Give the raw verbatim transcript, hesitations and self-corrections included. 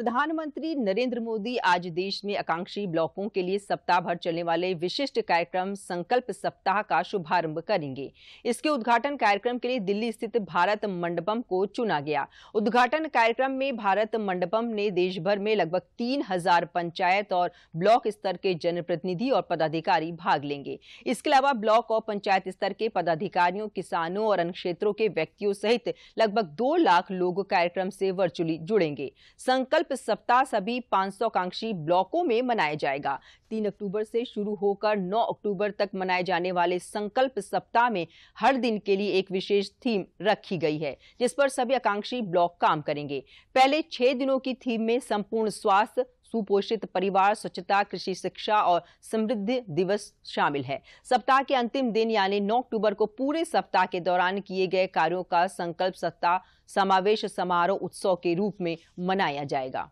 प्रधानमंत्री नरेंद्र मोदी आज देश में आकांक्षी ब्लॉकों के लिए सप्ताह भर चलने वाले विशिष्ट कार्यक्रम संकल्प सप्ताह का शुभारंभ करेंगे। इसके उद्घाटन कार्यक्रम के लिए दिल्ली स्थित भारत मंडपम को चुना गया। उद्घाटन कार्यक्रम में भारत मंडपम ने देश भर में लगभग तीन हजार पंचायत और ब्लॉक स्तर के जनप्रतिनिधि और पदाधिकारी भाग लेंगे। इसके अलावा ब्लॉक और पंचायत स्तर के पदाधिकारियों, किसानों और अन्य क्षेत्रों के व्यक्तियों सहित लगभग दो लाख लोग कार्यक्रम से वर्चुअली जुड़ेंगे। संकल्प सप्ताह सभी पांच सौ आकांक्षी ब्लॉकों में मनाया जाएगा। तीन अक्टूबर से शुरू होकर नौ अक्टूबर तक मनाए जाने वाले संकल्प सप्ताह में हर दिन के लिए एक विशेष थीम रखी गई है, जिस पर सभी आकांक्षी ब्लॉक काम करेंगे। पहले छह दिनों की थीम में संपूर्ण स्वास्थ्य, सुपोषित परिवार, स्वच्छता, कृषि, शिक्षा और समृद्धि दिवस शामिल है। सप्ताह के अंतिम दिन यानी नौ अक्टूबर को पूरे सप्ताह के दौरान किए गए कार्यों का संकल्प सप्ताह समावेश समारोह उत्सव के रूप में मनाया जाएगा।